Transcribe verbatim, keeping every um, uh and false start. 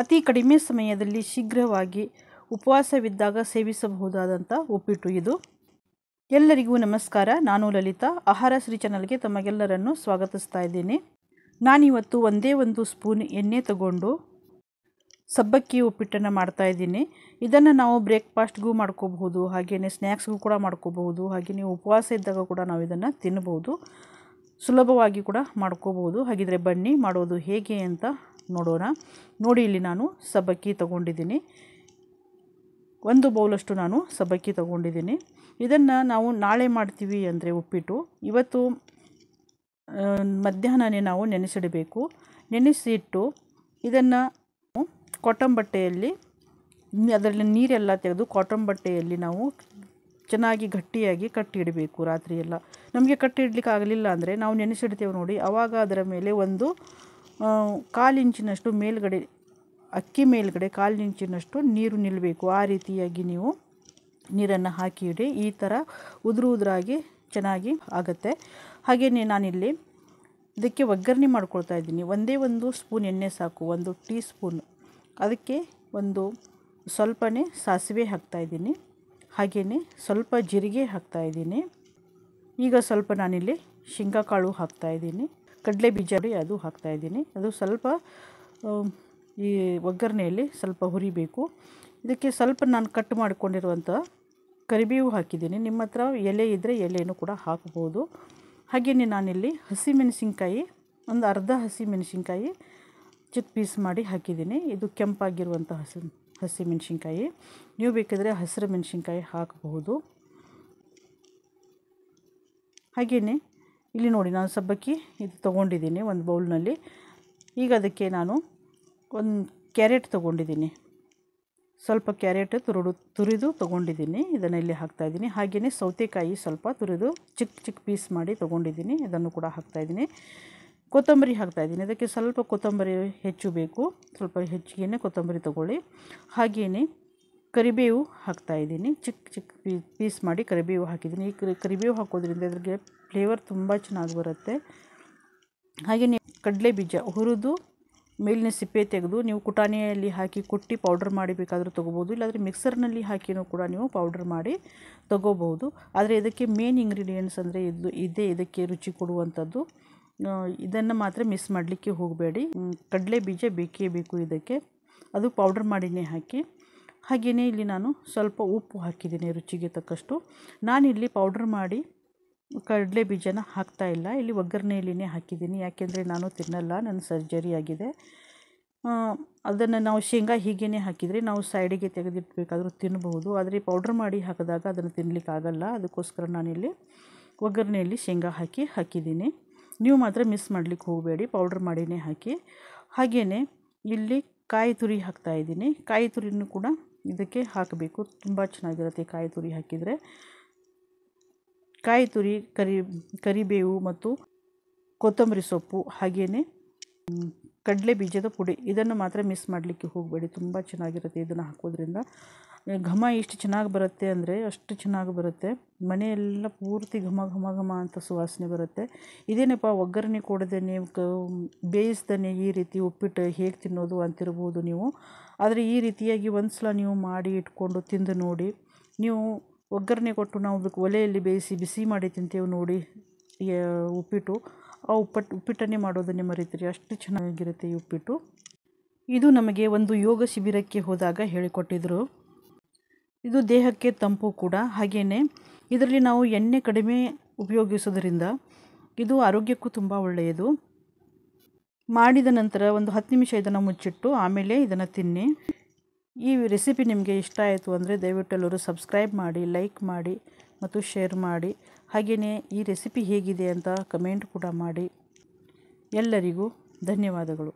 ಅತಿ ಕಡಿಮೆ ಸಮಯದಲ್ಲಿ ಶೀಘ್ರವಾಗಿ ಉಪವಾಸವಿದ್ದಾಗ ಸೇವಿಸಬಹುದಾದಂತ ಉಪ್ಪಿಟ್ಟು ಇದು. ಎಲ್ಲರಿಗೂ ನಮಸ್ಕಾರ. ನಾನು ಲಲಿತಾ, ಆಹಾರ ಸಿರಿ ಚಾನೆಲ್ಗೆ ತಮಗೆಲ್ಲರನ್ನು ಸ್ವಾಗತಿಸ್ತಾ ಇದ್ದೀನಿ. ನಾನು ಇವತ್ತು ಒಂದೇ ಒಂದು ಸ್ಪೂನ್ ಎಣ್ಣೆ ತಗೊಂಡು ಸಬ್ಬಕ್ಕಿ ಉಪ್ಪಿಟ್ಟನ್ನು ಮಾಡ್ತಾ ಇದ್ದೀನಿ. ಇದನ್ನು ನಾವು ಬ್ರೇಕ್ಫಾಸ್ಟ್ಗೂ ಮಾಡ್ಕೋಬಹುದು, ಹಾಗೇನೇ ಸ್ನ್ಯಾಕ್ಸ್ಗೂ ಕೂಡ ಮಾಡ್ಕೋಬಹುದು, ಹಾಗೇನೇ ಉಪವಾಸ ಇದ್ದಾಗ ಕೂಡ ನಾವು ಇದನ್ನು ತಿನ್ನಬಹುದು, ಸುಲಭವಾಗಿ ಕೂಡ ಮಾಡ್ಕೋಬಹುದು. ಹಾಗಿದ್ರೆ ಬನ್ನಿ ಮಾಡೋದು ಹೇಗೆ ಅಂತ ನೋಡೋಣ. ನೋಡಿ, ಇಲ್ಲಿ ನಾನು ಸಬ್ಬಕ್ಕಿ ತಗೊಂಡಿದ್ದೀನಿ, ಒಂದು ಬೌಲಷ್ಟು ನಾನು ಸಬ್ಬಕ್ಕಿ ತಗೊಂಡಿದ್ದೀನಿ. ಇದನ್ನು ನಾವು ನಾಳೆ ಮಾಡ್ತೀವಿ ಅಂದರೆ ಉಪ್ಪಿಟ್ಟು, ಇವತ್ತು ಮಧ್ಯಾಹ್ನನೇ ನಾವು ನೆನೆಸಿಡಬೇಕು. ನೆನೆಸಿಟ್ಟು ಇದನ್ನು ಕಾಟನ್ ಬಟ್ಟೆಯಲ್ಲಿ, ಅದರಲ್ಲಿ ನೀರೆಲ್ಲ ತೆಗೆದು ಕಾಟನ್ ಬಟ್ಟೆಯಲ್ಲಿ ನಾವು ಚೆನ್ನಾಗಿ ಗಟ್ಟಿಯಾಗಿ ಕಟ್ಟಿಡಬೇಕು. ರಾತ್ರಿಯೆಲ್ಲ ನಮಗೆ ಕಟ್ಟಿಡ್ಲಿಕ್ಕೆ ಆಗಲಿಲ್ಲ ಅಂದರೆ ನಾವು ನೆನೆಸಿಡ್ತೇವೆ ನೋಡಿ, ಆವಾಗ ಅದರ ಮೇಲೆ ಒಂದು ಕಾಲು ಇಂಚಿನಷ್ಟು ಮೇಲ್ಗಡೆ, ಅಕ್ಕಿ ಮೇಲ್ಗಡೆ ಕಾಲು ಇಂಚಿನಷ್ಟು ನೀರು ನಿಲ್ಲಬೇಕು. ಆ ರೀತಿಯಾಗಿ ನೀವು ನೀರನ್ನು ಹಾಕಿಡಿ. ಈ ಥರ ಉದುರು ಉದುರಾಗಿ ಚೆನ್ನಾಗಿ ಆಗುತ್ತೆ. ಹಾಗೆಯೇ ನಾನಿಲ್ಲಿ ಇದಕ್ಕೆ ಒಗ್ಗರಣೆ ಮಾಡ್ಕೊಳ್ತಾ ಇದ್ದೀನಿ. ಒಂದೇ ಒಂದು ಸ್ಪೂನ್ ಎಣ್ಣೆ ಸಾಕು, ಒಂದು ಟೀ ಸ್ಪೂನ್. ಅದಕ್ಕೆ ಒಂದು ಸ್ವಲ್ಪನೇ ಸಾಸಿವೆ ಹಾಕ್ತಾಯಿದ್ದೀನಿ, ಹಾಗೆಯೇ ಸ್ವಲ್ಪ ಜೀರಿಗೆ ಹಾಕ್ತಾಯಿದ್ದೀನಿ. ಈಗ ಸ್ವಲ್ಪ ನಾನಿಲ್ಲಿ ಶೇಂಗಾ ಕಾಳು ಹಾಕ್ತಾಯಿದ್ದೀನಿ, ಕಡಲೆ ಬೀಜ ಅದು ಹಾಕ್ತಾಯಿದ್ದೀನಿ. ಅದು ಸ್ವಲ್ಪ ಈ ಒಗ್ಗರಣೆಯಲ್ಲಿ ಸ್ವಲ್ಪ ಹುರಿಬೇಕು. ಇದಕ್ಕೆ ಸ್ವಲ್ಪ ನಾನು ಕಟ್ ಮಾಡಿಕೊಂಡಿರುವಂಥ ಕರಿಬೇವು ಹಾಕಿದ್ದೀನಿ. ನಿಮ್ಮ ಹತ್ರ ಎಲೆ ಇದ್ದರೆ ಎಲೆನೂ ಕೂಡ ಹಾಕ್ಬೋದು. ಹಾಗೆಯೇ ನಾನಿಲ್ಲಿ ಹಸಿಮೆಣಸಿನ್ಕಾಯಿ, ಒಂದು ಅರ್ಧ ಹಸಿಮೆಣಸಿನ್ಕಾಯಿ ಚಿಕ್ಕ ಪೀಸ್ ಮಾಡಿ ಹಾಕಿದ್ದೀನಿ. ಇದು ಕೆಂಪಾಗಿರುವಂಥ ಹಸಿ ಹಸಿಮೆಣಸಿನ್ಕಾಯಿ, ನೀವು ಬೇಕಿದ್ರೆ ಹಸಿರು ಮೆಣಸಿನ್ಕಾಯಿ ಹಾಕಬಹುದು. ಹಾಗೆಯೇ ಇಲ್ಲಿ ನೋಡಿ, ನಾನು ಸಬ್ಬಕ್ಕಿ ಇದು ತೊಗೊಂಡಿದ್ದೀನಿ ಒಂದು ಬೌಲ್ನಲ್ಲಿ. ಈಗ ಅದಕ್ಕೆ ನಾನು ಒಂದು ಕ್ಯಾರೆಟ್ ತೊಗೊಂಡಿದ್ದೀನಿ, ಸ್ವಲ್ಪ ಕ್ಯಾರೆಟ್ ತುರುಡು ತುರಿದು ತೊಗೊಂಡಿದ್ದೀನಿ, ಇದನ್ನು ಇಲ್ಲಿ ಹಾಕ್ತಾಯಿದ್ದೀನಿ. ಹಾಗೆಯೇ ಸೌತೆಕಾಯಿ ಸ್ವಲ್ಪ ತುರಿದು ಚಿಕ್ಕ ಚಿಕ್ಕ ಪೀಸ್ ಮಾಡಿ ತೊಗೊಂಡಿದ್ದೀನಿ, ಇದನ್ನು ಕೂಡ ಹಾಕ್ತಾಯಿದ್ದೀನಿ. ಕೊತ್ತಂಬರಿ ಹಾಕ್ತಾಯಿದ್ದೀನಿ, ಅದಕ್ಕೆ ಸ್ವಲ್ಪ ಕೊತ್ತಂಬರಿ ಹೆಚ್ಚು ಬೇಕು, ಸ್ವಲ್ಪ ಹೆಚ್ಚಿಗೆ ಕೊತ್ತಂಬರಿ ತೊಗೊಳ್ಳಿ. ಹಾಗೆಯೇ ಕರಿಬೇವು ಹಾಕ್ತಾಯಿದ್ದೀನಿ, ಚಿಕ್ಕ ಚಿಕ್ಕ ಪೀ ಪೀಸ್ ಮಾಡಿ ಕರಿಬೇವು ಹಾಕಿದ್ದೀನಿ. ಈ ಕರಿಬೇವು ಹಾಕೋದ್ರಿಂದ ಇದ್ರಿಗೆ ಫ್ಲೇವರ್ ತುಂಬ ಚೆನ್ನಾಗಿ ಬರುತ್ತೆ. ಹಾಗೆಯೇ ಕಡಲೆ ಬೀಜ ಹುರಿದು ಮೇಲಿನ ಸಿಪ್ಪೆ ತೆಗೆದು ನೀವು ಕುಟಾಣಿಯಲ್ಲಿ ಹಾಕಿ ಕುಟ್ಟಿ ಪೌಡರ್ ಮಾಡಿ ಬೇಕಾದರೂ ತೊಗೋಬೋದು, ಇಲ್ಲಾಂದರೆ ಮಿಕ್ಸರ್ನಲ್ಲಿ ಹಾಕಿನೂ ಕೂಡ ನೀವು ಪೌಡರ್ ಮಾಡಿ ತೊಗೋಬೋದು. ಆದರೆ ಇದಕ್ಕೆ ಮೇನ್ ಇಂಗ್ರೀಡಿಯೆಂಟ್ಸ್ ಅಂದರೆ ಇದು ಇದೇ ಇದಕ್ಕೆ ರುಚಿ ಕೊಡುವಂಥದ್ದು. ಇದನ್ನು ಮಾತ್ರ ಮಿಸ್ ಮಾಡಲಿಕ್ಕೆ ಹೋಗಬೇಡಿ. ಕಡಲೆ ಬೀಜ ಬೇಕೇ ಬೇಕು ಇದಕ್ಕೆ, ಅದು ಪೌಡರ್ ಮಾಡಿನೇ ಹಾಕಿ. ಹಾಗೆಯೇ ಇಲ್ಲಿ ನಾನು ಸ್ವಲ್ಪ ಉಪ್ಪು ಹಾಕಿದ್ದೀನಿ ರುಚಿಗೆ ತಕ್ಕಷ್ಟು. ನಾನಿಲ್ಲಿ ಪೌಡರ್ ಮಾಡಿ ಕಡಲೆ ಬೀಜನ ಹಾಕ್ತಾಯಿಲ್ಲ, ಇಲ್ಲಿ ಒಗ್ಗರಣೆಯಲ್ಲಿನೇ ಹಾಕಿದ್ದೀನಿ, ಯಾಕೆಂದರೆ ನಾನು ತಿನ್ನಲ್ಲ, ನನ್ನ ಸರ್ಜರಿ ಆಗಿದೆ. ಅದನ್ನು ನಾವು ಶೇಂಗಾ ಹೀಗೇ ಹಾಕಿದರೆ ನಾವು ಸೈಡಿಗೆ ತೆಗೆದಿಟ್ಬೇಕಾದ್ರೂ ತಿನ್ನಬಹುದು, ಆದರೆ ಪೌಡ್ರ್ ಮಾಡಿ ಹಾಕಿದಾಗ ಅದನ್ನು ತಿನ್ನಲಿಕ್ಕಾಗಲ್ಲ. ಅದಕ್ಕೋಸ್ಕರ ನಾನಿಲ್ಲಿ ಒಗ್ಗರಣೆಯಲ್ಲಿ ಶೇಂಗಾ ಹಾಕಿ ಹಾಕಿದ್ದೀನಿ. ನೀವು ಮಾತ್ರ ಮಿಸ್ ಮಾಡಲಿಕ್ಕೆ ಹೋಗಬೇಡಿ, ಪೌಡ್ರ್ ಮಾಡಿನೇ ಹಾಕಿ. ಹಾಗೆಯೇ ಇಲ್ಲಿ ಕಾಯಿ ತುರಿ ಹಾಕ್ತಾಯಿದ್ದೀನಿ, ಕಾಯಿ ತುರಿನೂ ಕೂಡ ಇದಕ್ಕೆ ಹಾಕಬೇಕು, ತುಂಬ ಚೆನ್ನಾಗಿರುತ್ತೆ ಕಾಯಿ ತುರಿ ಹಾಕಿದರೆ. ಕಾಯಿ ತುರಿ, ಕರಿ ಕರಿಬೇವು ಮತ್ತು ಕೊತ್ತಂಬರಿ ಸೊಪ್ಪು, ಹಾಗೆಯೇ ಕಡಲೆ ಬೀಜದ ಪುಡಿ, ಇದನ್ನು ಮಾತ್ರ ಮಿಸ್ ಮಾಡಲಿಕ್ಕೆ ಹೋಗಬೇಡಿ, ತುಂಬ ಚೆನ್ನಾಗಿರುತ್ತೆ. ಇದನ್ನು ಹಾಕೋದ್ರಿಂದ ಘಮ ಎಷ್ಟು ಚೆನ್ನಾಗಿ ಬರುತ್ತೆ ಅಂದರೆ ಅಷ್ಟು ಚೆನ್ನಾಗಿ ಬರುತ್ತೆ, ಮನೆಯೆಲ್ಲ ಪೂರ್ತಿ ಘಮ ಘಮ ಘಮ ಅಂತ ಸುವಾಸನೆ ಬರುತ್ತೆ. ಇದೇನಪ್ಪ ಒಗ್ಗರಣೆ ಕೊಡದೇನೆ ಬೇಯಿಸ್ದೇ ಈ ರೀತಿ ಉಪ್ಪಿಟ್ಟು ಹೇಗೆ ತಿನ್ನೋದು ಅಂತಿರ್ಬೋದು ನೀವು, ಆದರೆ ಈ ರೀತಿಯಾಗಿ ಒಂದು ಸಲ ನೀವು ಮಾಡಿ ಇಟ್ಕೊಂಡು ತಿಂದು ನೋಡಿ. ನೀವು ಒಗ್ಗರಣೆ ಕೊಟ್ಟು ನಾವು ಒಲೆಯಲ್ಲಿ ಬೇಯಿಸಿ ಬಿಸಿ ಮಾಡಿ ತಿಂತೇವೆ ನೋಡಿ ಉಪ್ಪಿಟ್ಟು, ಆ ಉಪ್ಪಟ್ಟು ಉಪ್ಪಿಟ್ಟನ್ನೇ ಮಾಡೋದನ್ನೇ ಮರೀತೀರಿ, ಅಷ್ಟು ಚೆನ್ನಾಗಿರುತ್ತೆ ಈ ಉಪ್ಪಿಟ್ಟು. ಇದು ನಮಗೆ ಒಂದು ಯೋಗ ಶಿಬಿರಕ್ಕೆ ಹೋದಾಗ ಹೇಳಿಕೊಟ್ಟಿದ್ರು. ಇದು ದೇಹಕ್ಕೆ ತಂಪು ಕೂಡ, ಹಾಗೆಯೇ ಇದರಲ್ಲಿ ನಾವು ಎಣ್ಣೆ ಕಡಿಮೆ ಉಪಯೋಗಿಸೋದ್ರಿಂದ ಇದು ಆರೋಗ್ಯಕ್ಕೂ ತುಂಬ ಒಳ್ಳೆಯದು. ಮಾಡಿದ ನಂತರ ಒಂದು ಹತ್ತು ನಿಮಿಷ ಇದನ್ನು ಮುಚ್ಚಿಟ್ಟು ಆಮೇಲೆ ಇದನ್ನು ತಿನ್ನಿ. ಈ ರೆಸಿಪಿ ನಿಮಗೆ ಇಷ್ಟ ಆಯಿತು ಅಂದರೆ ದಯವಿಟ್ಟು ಎಲ್ಲರೂ ಸಬ್ಸ್ಕ್ರೈಬ್ ಮಾಡಿ, ಲೈಕ್ ಮಾಡಿ ಮತ್ತು ಶೇರ್ ಮಾಡಿ. ಹಾಗೆಯೇ ಈ ರೆಸಿಪಿ ಹೇಗಿದೆ ಅಂತ ಕಮೆಂಟ್ ಕೂಡ ಮಾಡಿ. ಎಲ್ಲರಿಗೂ ಧನ್ಯವಾದಗಳು.